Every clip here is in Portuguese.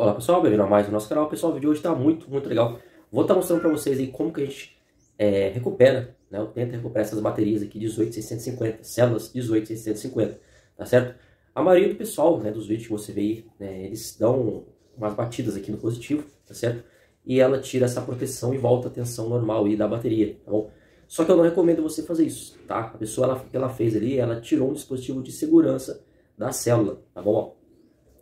Olá pessoal, bem-vindo a mais no nosso canal. Pessoal, o vídeo de hoje está muito legal. Vou estar mostrando para vocês aí como que a gente recupera, né? Eu tento recuperar essas baterias aqui, 18650, células 18650, tá certo? A maioria do pessoal, né, dos vídeos que você vê aí, né, eles dão umas batidas aqui no positivo, tá certo? E ela tira essa proteção e volta a tensão normal aí da bateria, tá bom? Só que eu não recomendo você fazer isso, tá? A pessoa, ela fez ali, ela tirou um dispositivo de segurança da célula, tá bom?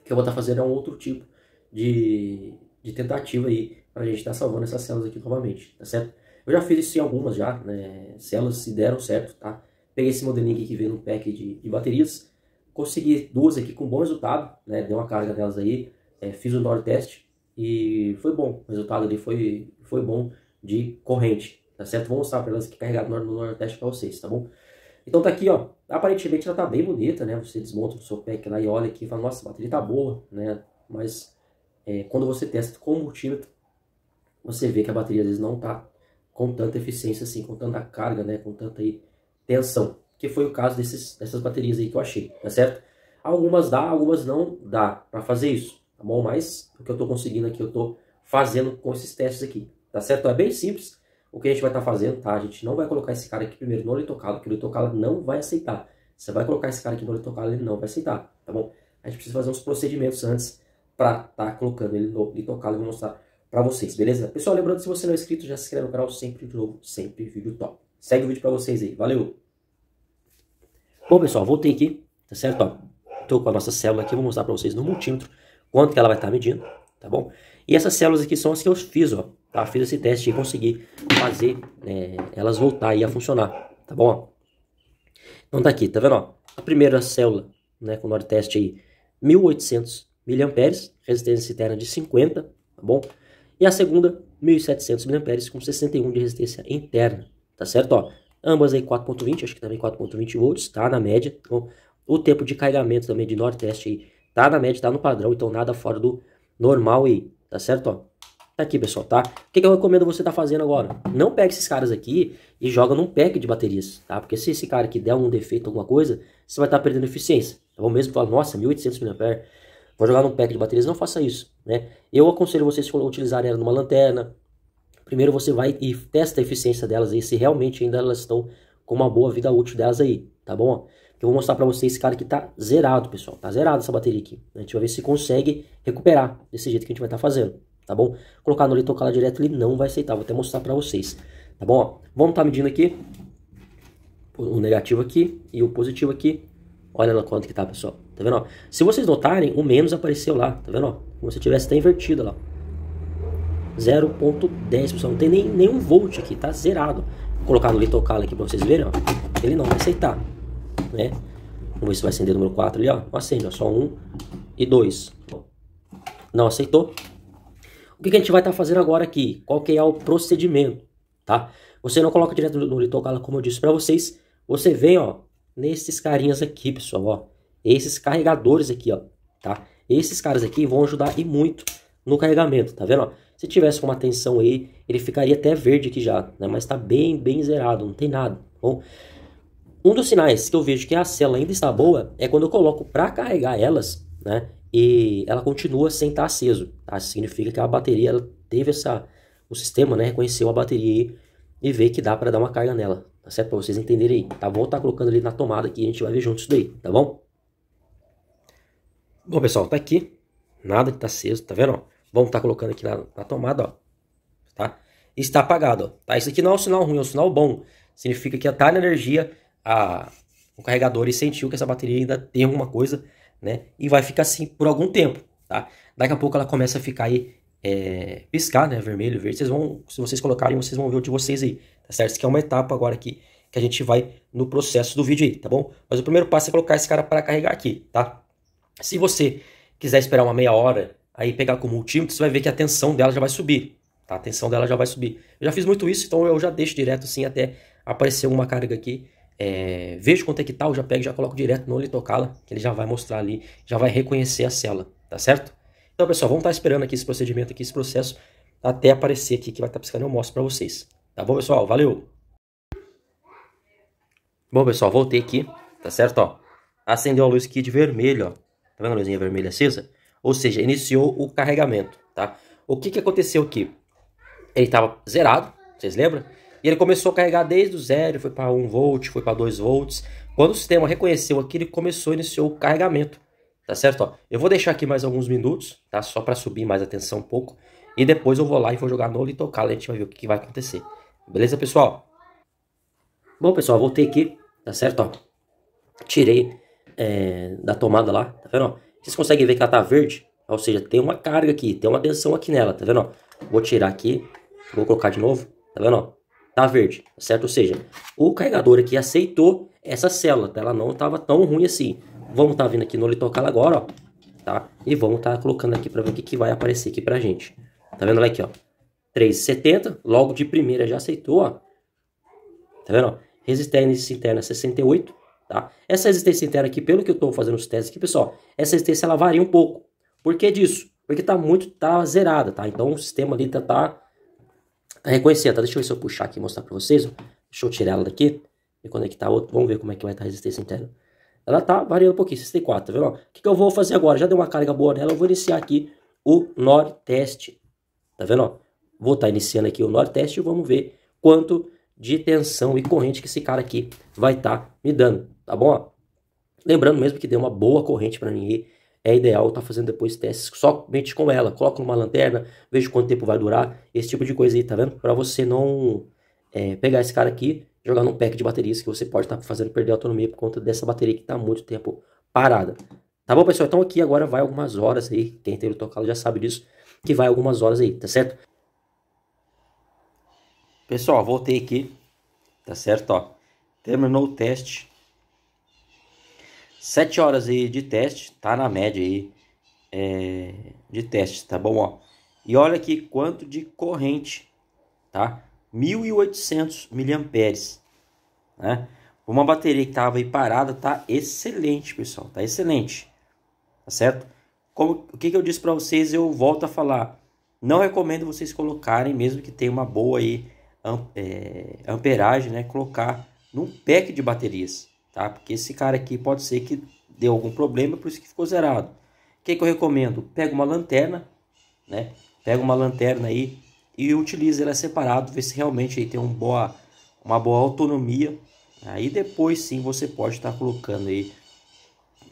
O que eu vou estar fazendo é um outro tipo de tentativa aí, pra gente estar salvando essas células aqui novamente, tá certo? Eu já fiz isso em algumas já, né, células se deram certo, tá? Peguei esse modelinho que veio no pack de baterias, consegui duas aqui com bom resultado, né, dei uma carga nelas aí, fiz o Nor-Test e foi bom, o resultado ali foi bom de corrente, tá certo? Vou mostrar pra elas aqui carregado no Nor-Test pra vocês, tá bom? Então tá aqui, ó, aparentemente ela tá bem bonita, né, você desmonta o seu pack lá e olha aqui e fala, nossa, a bateria tá boa, né, mas... quando você testa com o multímetro, você vê que a bateria às vezes não está com tanta eficiência assim, com tanta carga, né, com tanta aí, tensão, que foi o caso dessas baterias aí que eu achei, tá certo? Algumas dá, algumas não dá para fazer isso, tá bom? Mas o que eu estou conseguindo aqui, eu estou fazendo com esses testes aqui, tá certo? É bem simples o que a gente vai estar fazendo, tá? A gente não vai colocar esse cara aqui primeiro no LiitoKala, porque o LiitoKala não vai aceitar. Você vai colocar esse cara aqui no LiitoKala, ele não vai aceitar, tá bom? A gente precisa fazer uns procedimentos antes para estar colocando ele no LiitoKala, eu vou mostrar para vocês, beleza? Pessoal, lembrando, se você não é inscrito, já se inscreve no canal, sempre de novo, sempre vídeo top. Segue o vídeo para vocês aí, valeu! Bom, pessoal, voltei aqui, tá certo? Ó, tô com a nossa célula aqui, vou mostrar para vocês no multímetro quanto que ela vai estar medindo, tá bom? E essas células aqui são as que eu fiz, ó, tá? Fiz esse teste e consegui fazer elas voltar aí a funcionar, tá bom? Então tá aqui, tá vendo, ó? A primeira célula, né, com o Nor-Test aí, 1800 miliamperes, resistência interna de 50, tá bom? E a segunda, 1700 miliamperes com 61 de resistência interna, tá certo? Ó, ambas aí 4.20, acho que também 4.20 volts, tá na média. Então, o tempo de carregamento também de Nor-Test aí, tá na média, tá no padrão, então nada fora do normal aí, tá certo? Ó, tá aqui, pessoal, tá? O que que eu recomendo você tá fazendo agora? Não pegue esses caras aqui e joga num pack de baterias, tá? Porque se esse cara aqui der um defeito, alguma coisa, você vai estar perdendo eficiência, tá bom? Mesmo falar, nossa, 1800 miliamperes, vou jogar num pack de baterias, não faça isso, né? Eu aconselho vocês a utilizarem ela numa lanterna. Primeiro você vai e testa a eficiência delas aí, se realmente ainda elas estão com uma boa vida útil delas aí, tá bom? Eu vou mostrar pra vocês, cara, que tá zerado, pessoal. Tá zerado essa bateria aqui. A gente vai ver se consegue recuperar desse jeito que a gente vai estar fazendo, tá bom? Colocar no LiitoKala direto, ele não vai aceitar. Vou até mostrar pra vocês, tá bom? Vamos tá medindo aqui. O negativo aqui e o positivo aqui. Olha lá quanto que tá, pessoal. Tá vendo, ó? Se vocês notarem, o menos apareceu lá. Tá vendo, ó? Como se tivesse até invertido lá. 0.10, pessoal. Não tem nenhum volt aqui. Tá zerado. Vou colocar no LiitoKala aqui pra vocês verem, ó. Ele não vai aceitar, né? Vamos ver se vai acender o número 4 ali, ó. Não acende, ó. Só 1 e 2. Não aceitou. O que a gente vai estar fazendo agora aqui? Qual que é o procedimento, tá? Você não coloca direto no LiitoKala, como eu disse pra vocês. Você vem, ó, nesses carinhas aqui, pessoal, ó, esses carregadores aqui, ó, tá? Esses caras aqui vão ajudar e muito no carregamento, tá vendo, ó? Se tivesse com uma tensão aí, ele ficaria até verde aqui já, né? Mas tá bem zerado, não tem nada, tá bom? Um dos sinais que eu vejo que a célula ainda está boa é quando eu coloco pra carregar elas, né? E ela continua sem estar aceso, tá? Significa que a bateria, ela teve essa... O sistema, né, reconheceu a bateria aí e vê que dá pra dar uma carga nela, tá certo? Pra vocês entenderem aí, tá? Vou estar colocando ele na tomada aqui, a gente vai ver junto isso daí, tá bom? Bom, pessoal, tá aqui. Nada que tá aceso, tá vendo, ó? Vamos estar colocando aqui na tomada, ó. Tá? Está apagado, ó. Tá? Isso aqui não é um sinal ruim, é um sinal bom. Significa que tá na energia, o carregador ele sentiu que essa bateria ainda tem alguma coisa, né? E vai ficar assim por algum tempo, tá? Daqui a pouco ela começa a ficar aí, piscar, né, vermelho, verde. Vocês vão, se vocês colocarem, vocês vão ver o de vocês aí, tá certo? Isso aqui é uma etapa agora aqui que a gente vai no processo do vídeo aí, tá bom? Mas o primeiro passo é colocar esse cara para carregar aqui, tá? Se você quiser esperar uma meia hora, aí pegar com o multímetro, você vai ver que a tensão dela já vai subir, tá? A tensão dela já vai subir. Eu já fiz muito isso, então eu já deixo direto assim até aparecer uma carga aqui, vejo quanto é que tá, eu já pego e já coloco direto no LiitoKala, que ele já vai mostrar ali, já vai reconhecer a célula, tá certo? Então, pessoal, vamos estar esperando aqui esse procedimento, aqui esse processo, até aparecer aqui, que vai estar piscando, eu mostro para vocês. Tá bom, pessoal? Valeu! Bom, pessoal, voltei aqui, tá certo? Ó, acendeu a luz aqui de vermelho, ó. Tá vendo a luzinha vermelha acesa? ou seja, iniciou o carregamento, tá? O que que aconteceu aqui? Ele estava zerado, vocês lembram? E ele começou a carregar desde o zero, foi para 1 volt, foi para 2 volts. Quando o sistema reconheceu aqui, ele começou, iniciou o carregamento, tá certo? Ó, eu vou deixar aqui mais alguns minutos, tá? Só para subir mais a tensão um pouco. E depois eu vou lá e vou jogar no LiitoKala, a gente vai ver o que vai acontecer. Beleza, pessoal? Bom, pessoal, voltei aqui, tá certo? Ó, tirei da tomada lá, tá vendo? Ó, vocês conseguem ver que ela tá verde? Ou seja, tem uma carga aqui, tem uma tensão aqui nela, tá vendo? Ó, vou tirar aqui, vou colocar de novo, tá vendo? Ó, tá verde, certo? Ou seja, o carregador aqui aceitou essa célula, tá? Ela não estava tão ruim assim. Vamos tá vindo aqui no LiitoKala agora, ó, tá? E vamos tá colocando aqui para ver o que, que vai aparecer aqui pra gente. Tá vendo lá aqui, ó, 3,70, logo de primeira já aceitou, ó. Tá vendo, ó? Resistência interna 68, tá? Essa resistência interna aqui, pelo que eu tô fazendo os testes aqui, pessoal, essa resistência ela varia um pouco. Por que disso? Porque tá zerada, tá? Então o sistema ali tá reconhecendo, tá? Deixa eu ver se eu puxar aqui e mostrar pra vocês, ó. Deixa eu tirar ela daqui e conectar outro, vamos ver como é que vai estar a resistência interna. Ela tá variando um pouquinho, 64, tá vendo, ó? O que que eu vou fazer agora? Já deu uma carga boa nela, eu vou iniciar aqui o Nor-Test. Tá vendo, ó? Vou estar iniciando aqui o Nor-Test e vamos ver quanto de tensão e corrente que esse cara aqui vai estar me dando, tá bom? Ó? Lembrando mesmo que deu uma boa corrente para mim, é ideal estar fazendo depois testes somente com ela. Coloca numa lanterna, veja quanto tempo vai durar, esse tipo de coisa aí, tá vendo? Para você não pegar esse cara aqui, jogar num pack de baterias que você pode estar fazendo perder a autonomia por conta dessa bateria que está muito tempo parada. Tá bom, pessoal? Então aqui agora vai algumas horas aí, quem tem o LiitoKala já sabe disso, que vai algumas horas aí, tá certo? Pessoal, voltei aqui, tá certo, ó. Terminou o teste. 7 horas aí de teste, tá na média aí de teste, tá bom, ó. E olha aqui quanto de corrente, tá? 1.800 miliamperes, né? Uma bateria que tava aí parada, tá excelente, pessoal, tá excelente, tá certo? Como, o que que eu disse para vocês, eu volto a falar. Não recomendo vocês colocarem, mesmo que tenha uma boa aí, amperagem, né? Colocar num pack de baterias, tá? Porque esse cara aqui pode ser que deu algum problema, por isso que ficou zerado. O que que eu recomendo? Pega uma lanterna, né? Pega uma lanterna aí e utiliza ela separado, vê se realmente aí tem uma boa autonomia. Aí depois sim você pode estar colocando aí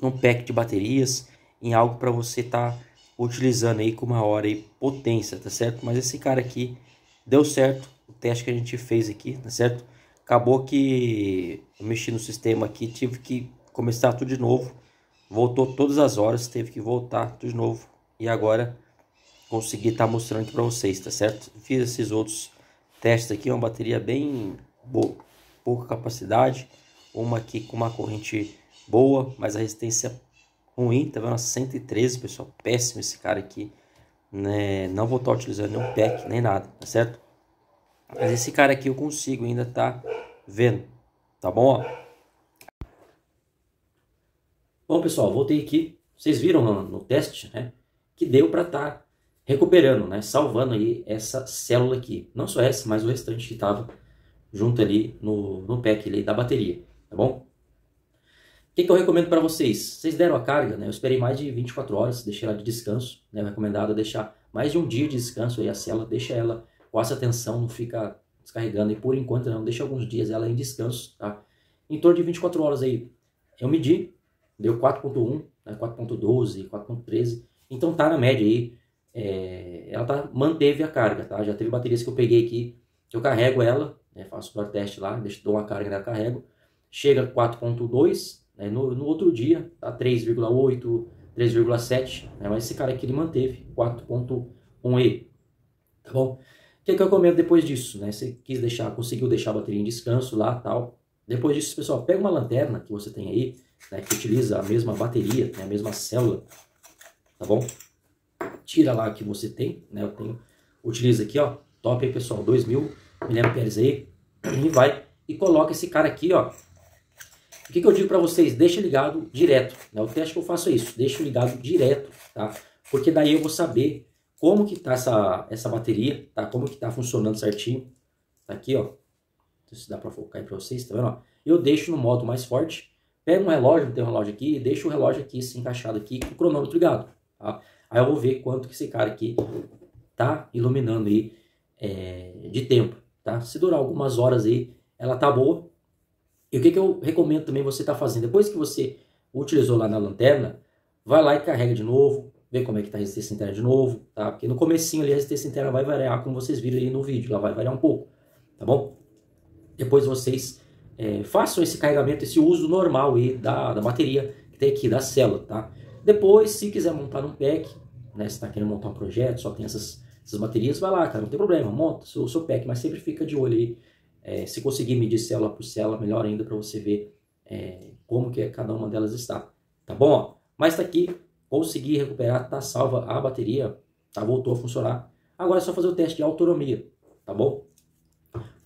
num pack de baterias, em algo para você estar utilizando aí com uma hora aí potência, tá certo? Mas esse cara aqui deu certo, o teste que a gente fez aqui, tá certo? Acabou que eu mexi no sistema aqui, tive que começar tudo de novo, voltou todas as horas, teve que voltar tudo de novo e agora consegui estar mostrando aqui para vocês, tá certo? Fiz esses outros testes aqui, uma bateria bem boa, pouca capacidade, uma aqui com uma corrente boa, mas a resistência ruim, tá vendo? 113, pessoal, péssimo esse cara aqui, né? Não vou estar utilizando nenhum pack, nem nada, tá certo? Mas esse cara aqui eu consigo ainda tá vendo, tá bom, ó? Bom, pessoal, voltei aqui, vocês viram no teste, né? Que deu para tá recuperando, né? Salvando aí essa célula aqui, não só essa, mas o restante que tava junto ali no pack ali da bateria, tá bom? O que eu recomendo para vocês? Vocês deram a carga, né? Eu esperei mais de 24 horas, deixei ela de descanso, né? Recomendado deixar mais de um dia de descanso aí a célula, deixa ela com essa tensão, não fica descarregando, e por enquanto não, deixa alguns dias ela em descanso, tá? Em torno de 24 horas aí, eu medi, deu 4.1, né? 4.12, 4.13, então tá na média aí, ela tá, manteve a carga, tá? Já teve baterias que eu peguei aqui, que eu carrego ela, né? Faço o teste lá, dou uma carga nela, carrego, chega a 4.2, no outro dia, tá? 3,8, 3,7, né? Mas esse cara aqui ele manteve 4.1E, tá bom? O que que eu recomendo depois disso, né? Você conseguiu deixar a bateria em descanso lá, tal. Depois disso, pessoal, pega uma lanterna que você tem aí, né? Que utiliza a mesma bateria, né? A mesma célula, tá bom? Tira lá que você tem, né? Eu tenho, utiliza aqui, ó, top aí, pessoal, 2.000 miliamperes aí, e vai, e coloca esse cara aqui, ó. O que que eu digo para vocês? Deixa ligado direto, né? O teste que eu faço é isso, deixa ligado direto, tá? Porque daí eu vou saber como que tá essa bateria, tá? Como que tá funcionando certinho. Tá aqui, ó. Se dá para focar aí para vocês, tá vendo? Ó? Eu deixo no modo mais forte, pego um relógio, tem um relógio aqui, e deixo o relógio aqui, se encaixado aqui, com o cronômetro ligado. Tá? Aí eu vou ver quanto que esse cara aqui tá iluminando aí de tempo, tá? Se durar algumas horas aí, ela tá boa. E o que eu recomendo também você tá fazendo? Depois que você utilizou lá na lanterna, vai lá e carrega de novo, vê como é que tá a resistência interna de novo, tá? Porque no comecinho ali a resistência interna vai variar, como vocês viram aí no vídeo, ela vai variar um pouco, tá bom? Depois vocês façam esse carregamento, esse uso normal aí da bateria que tem aqui, da célula, tá? Depois, se quiser montar um pack, né, se tá querendo montar um projeto, só tem essas baterias, vai lá, cara, não tem problema, monta o seu pack, mas sempre fica de olho aí, se conseguir medir célula por célula, melhor ainda para você ver como que cada uma delas está, tá bom? Ó, mas tá aqui, consegui recuperar, tá salva a bateria, tá, voltou a funcionar, agora é só fazer o teste de autonomia, tá bom?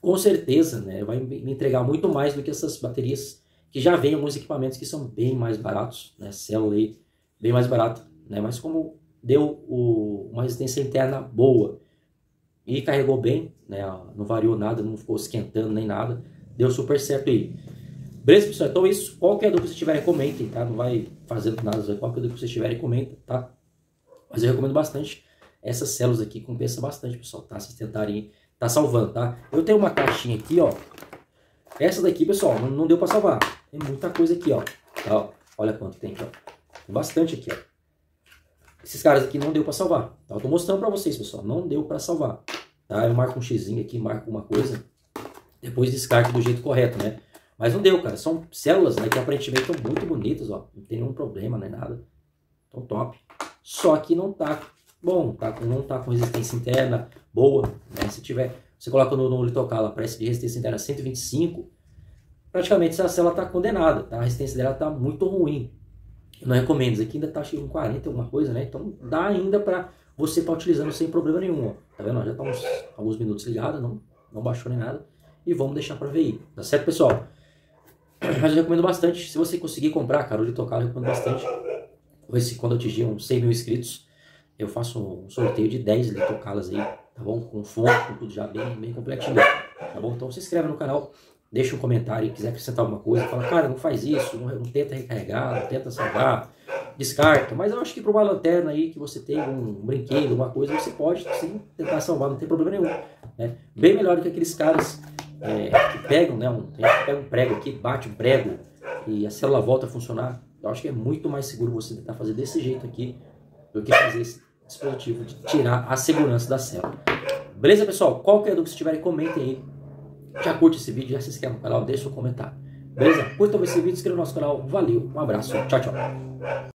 Com certeza, né, vai me entregar muito mais do que essas baterias, que já vem alguns equipamentos que são bem mais baratos, né, célula aí, bem mais barato, né, mas como deu uma resistência interna boa e carregou bem, né, não variou nada, não ficou esquentando nem nada, deu super certo aí. Beleza, pessoal? Então isso, qualquer dúvida que vocês tiverem, comentem, tá? Não vai fazendo nada, qualquer dúvida que vocês tiverem, comenta, tá? Mas eu recomendo bastante essas células aqui, compensa bastante, pessoal, tá? Vocês tentarem, tá salvando, tá? Eu tenho uma caixinha aqui, ó, essa daqui, pessoal, não deu para salvar, tem muita coisa aqui, ó, tá, ó, olha quanto tem aqui, ó. Bastante aqui, ó. Esses caras aqui não deu para salvar, tá? Eu tô mostrando para vocês, pessoal, não deu para salvar, tá? Eu marco um xzinho aqui, marco uma coisa, depois descarte do jeito correto, né? Mas não deu, cara. São células, né, que aparentemente estão muito bonitas, ó, não tem nenhum problema, nem nada, tão top. Só que não tá bom, tá? Não tá com resistência interna boa, né? Se tiver, você coloca no LiitoKala, parece de resistência interna 125, praticamente essa célula tá condenada, tá? A resistência dela tá muito ruim. Eu não recomendo, isso aqui ainda tá chegando em 40, alguma coisa, né? Então dá ainda pra você estar utilizando sem problema nenhum, ó. Tá vendo? Já tá alguns minutos ligado, não baixou nem nada. E vamos deixar pra ver aí, tá certo, pessoal? Mas eu recomendo bastante, se você conseguir comprar, cara, o LiitoKala eu recomendo bastante. Quando eu atingir uns 100 mil inscritos, eu faço um sorteio de 10 LiitoKalas aí, tá bom? Com fonte, com tudo já bem completinho, tá bom? Então se inscreve no canal. Deixa um comentário, se quiser acrescentar alguma coisa, fala, cara, não faz isso, não tenta recarregar, não tenta salvar, descarta. Mas eu acho que para uma lanterna aí que você tem um brinquedo, alguma coisa, você pode sim tentar salvar, não tem problema nenhum, né? Bem melhor do que aqueles caras que pegam, né? Pega um prego aqui, bate um prego e a célula volta a funcionar. Eu acho que é muito mais seguro você tentar fazer desse jeito aqui do que fazer esse dispositivo de tirar a segurança da célula. Beleza, pessoal? Qualquer dúvida que vocês tiverem, comentem aí. Já curte esse vídeo, já se inscreve no canal, deixa um comentário. Beleza? Curtam esse vídeo, inscreva no nosso canal. Valeu, um abraço, tchau, tchau.